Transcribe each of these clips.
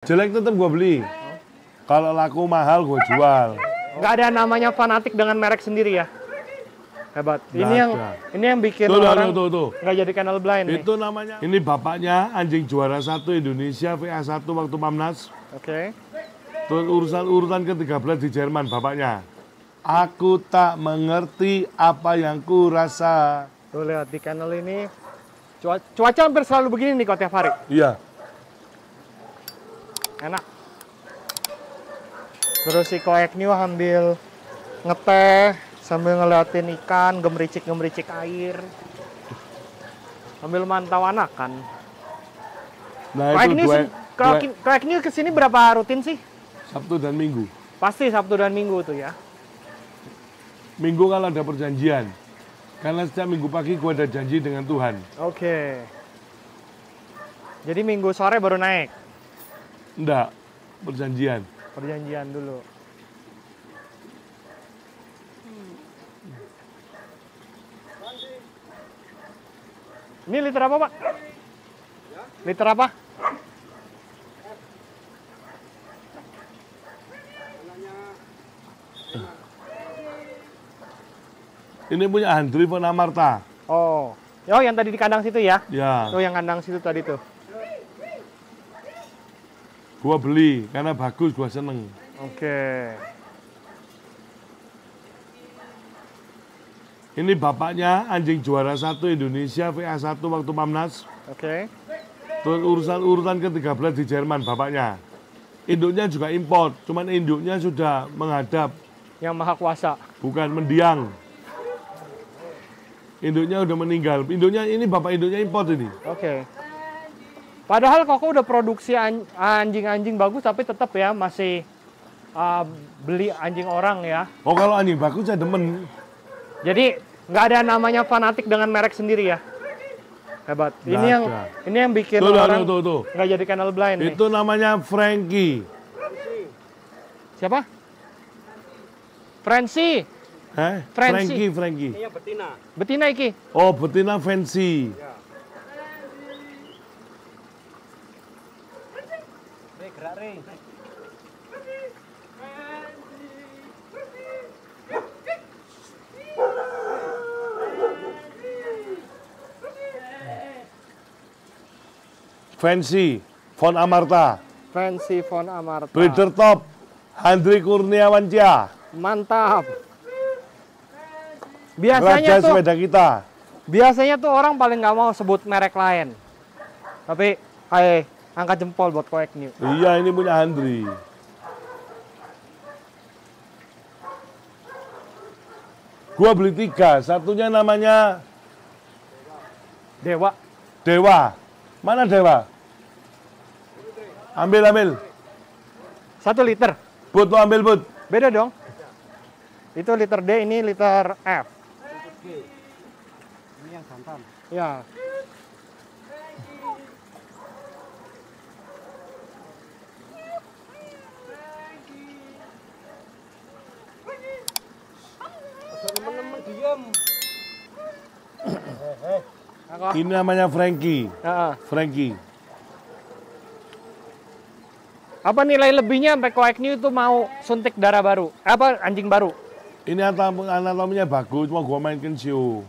Jelek tetap gue beli. Kalau laku mahal gue jual. Nggak ada namanya fanatik dengan merek sendiri ya. Hebat. Ini yang bikin orang nggak jadi channel blind. Itu nih. Namanya. Ini bapaknya anjing juara 1 Indonesia VA1 waktu Mamnas. Oke. Urusan ke-13 di Jerman bapaknya. Aku tak mengerti apa yang ku rasa. Tuh lihat di channel ini. Cuaca hampir selalu begini nih kok tiap hari. Iya. Enak. Terus si Koek New ambil ngeteh sambil ngeliatin ikan, gemericik-gemericik air. Ambil mantau anakan. Nah, Koek New kesini berapa rutin sih? Sabtu dan Minggu. Pasti Sabtu dan Minggu tuh ya? Minggu kalau ada perjanjian. Karena setiap Minggu pagi gue ada janji dengan Tuhan. Oke. Jadi Minggu sore baru naik? Enggak, perjanjian. Perjanjian dulu. Ini liter apa, Pak? Liter apa? Ini punya Andri van Amarta. Oh. Oh, yang tadi di kandang situ ya? Ya. Tuh yang kandang situ tadi tuh. Gua beli karena bagus, gua seneng. Oke. Ini bapaknya anjing juara 1 Indonesia VA1 waktu Mamnas. Oke. Urusan ke-13 di Jerman bapaknya. Induknya juga import, cuman induknya sudah menghadap yang maha kuasa. Bukan mendiang. Induknya udah meninggal. Induknya ini bapak induknya import ini. Oke. Padahal Koko udah produksi anjing-anjing bagus, tapi tetap ya masih beli anjing orang ya. Oh kalau anjing bagus saya demen. Jadi nggak ada namanya fanatik dengan merek sendiri ya. Hebat. Ini yang bikin orang nggak jadi channel blind. Itu nih. Namanya Frankie. Siapa? Francy. Frankie. Ini yang betina. Betina iki. Oh betina Fancy. Ya. Fancy Von Amarta. Fancy Von Amarta. Breeder top Hendri Kurniawanja. Mantap. Biasanya tuh sepeda kita. Biasanya tuh orang paling nggak mau sebut merek lain. Tapi hai, angkat jempol buat Koek New. Iya, ini punya Hendri. Gua beli 3, satunya namanya Dewa. Dewa. Mana Dewa? Ambil. 1 liter. Bud, lo ambil bud. Beda dong. Itu liter D, ini liter F. Ini yang jantan. Ya. Temen-temen diem. Ini namanya Frankie. Frankie. Apa nilai lebihnya sampai Koek New itu mau suntik darah baru? Apa anjing baru? Ini anatominya bagus, cuma gua mainkan show.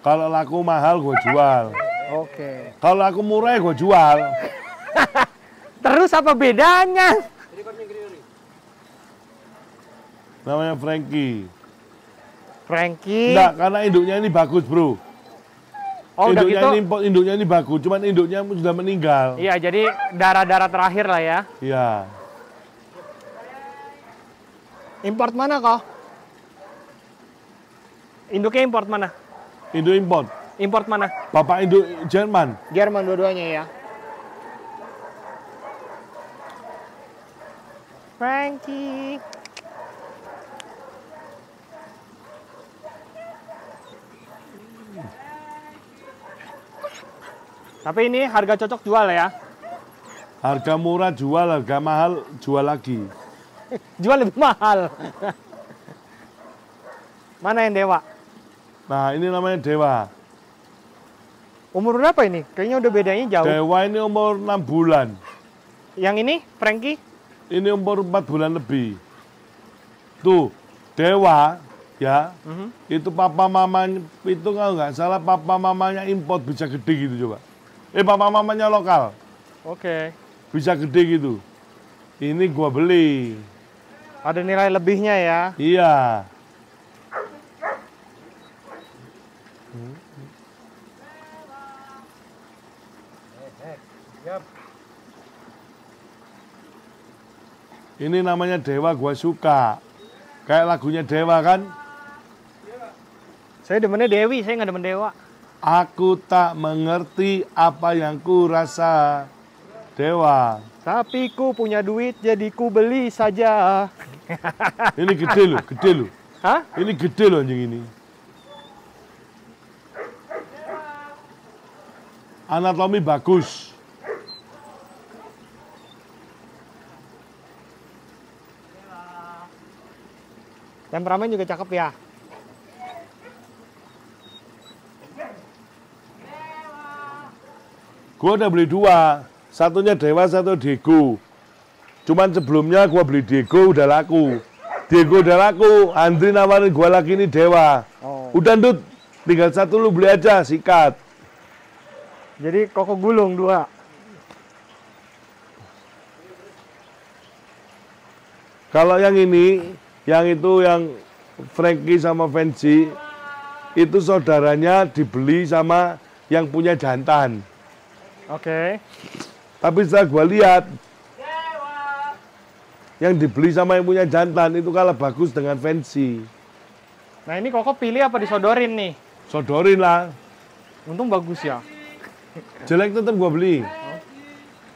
Kalau laku mahal gua jual. Oke. Kalau laku murah gua jual. Terus apa bedanya? Namanya Frankie. Frankie. Enggak, karena induknya ini bagus, Bro. Oh, induknya udah gitu? Induknya ini bagus, cuman induknya sudah meninggal. Iya, jadi darah-darah terakhir lah ya. Iya. Import mana kok? Induknya import mana? Induk import. Import mana? Bapak induk Jerman. Jerman dua-duanya ya. Frankie. Tapi ini harga cocok jual ya? Harga murah jual, harga mahal jual lagi. Jual lebih mahal. Mana yang Dewa? Nah ini namanya Dewa. Umur berapa ini? Kayaknya udah bedanya jauh. Dewa ini umur 6 bulan. Yang ini, Frankie? Ini umur 4 bulan lebih. Tuh, Dewa, ya. Itu papa mamanya, itu kalau nggak salah papa mamanya import bisa gede gitu coba. Papa mamanya lokal. Oke. Bisa gede gitu. Ini gua beli. Ada nilai lebihnya ya? Iya. Ini namanya Dewa, gua suka. Kayak lagunya Dewa kan? Saya demennya Dewi, saya nggak demen Dewa. Aku tak mengerti apa yang ku rasa, Dewa. Tapi ku punya duit, jadi ku beli saja. Ini gede loh, gede loh. Hah? Ini gede loh anjing ini. Anatomi bagus. Temperamen juga cakep ya. Gue udah beli dua, satunya Dewa, satu Diego. Cuman sebelumnya gue beli Diego udah laku. Diego udah laku, Andri nawarin gue lagi ini Dewa. Oh. Udah Ndut, tinggal satu lu beli aja, sikat. Jadi koko gulung dua. Kalau yang ini, yang itu yang Frankie sama Fancy itu saudaranya dibeli sama yang punya jantan. Oke. Tapi setelah gue lihat yang dibeli sama yang punya jantan itu kalah bagus dengan Fancy. Nah ini koko pilih apa disodorin nih? Sodorin lah. Untung bagus ya. Jelek tetap gue beli.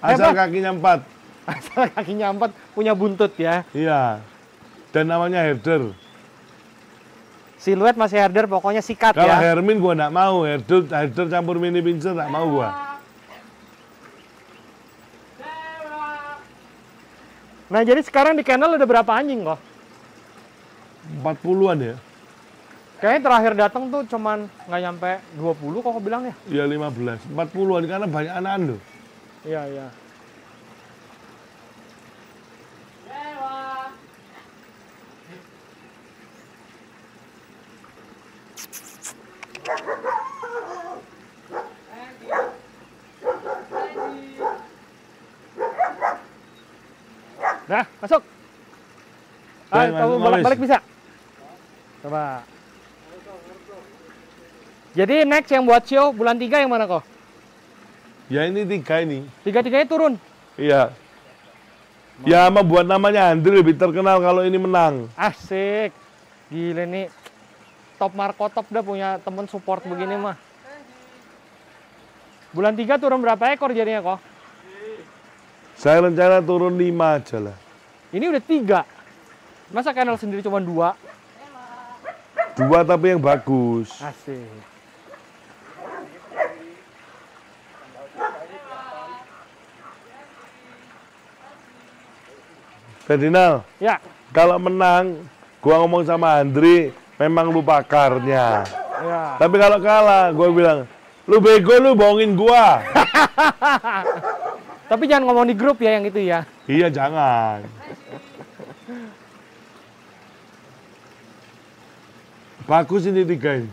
Asal kakinya 4. Asal kakinya 4 punya buntut ya. Iya. Dan namanya herder. Siluet masih herder, pokoknya sikat. Kalau ya. Kalau Hermin gua nggak mau, herder campur mini pincer nggak mau gua. Nah jadi sekarang di kennel ada berapa anjing kok? 40-an ya. Kayaknya terakhir datang tuh cuman nggak nyampe 20 kok bilangnya. Iya 15, 40-an karena banyak anak-anak loh. Iya iya. Nah, masuk. Ayo, kamu bolak-balik bisa. Coba. Jadi next yang buat show bulan 3 yang mana kok? Ya ini 3 ini. 3-3-nya turun? Iya. Mau. Ya membuat namanya Andri lebih terkenal kalau ini menang. Asik. Gila nih. Top Marco Top dah punya temen support begini mah. Bulan 3 turun berapa ekor jadinya kok? Saya rencana turun 5 aja lah. Ini udah 3. Masa kennel sendiri cuma 2? 2 tapi yang bagus. Asik. Ferdinal, ya. Kalau menang, gua ngomong sama Andri, memang lu pakarnya. Ya. Tapi kalau kalah, gua bilang, lu bego, lu bohongin gua. Tapi jangan ngomong di grup ya yang itu ya. Iya jangan. Bagus ini 3 ini.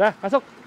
Dah masuk.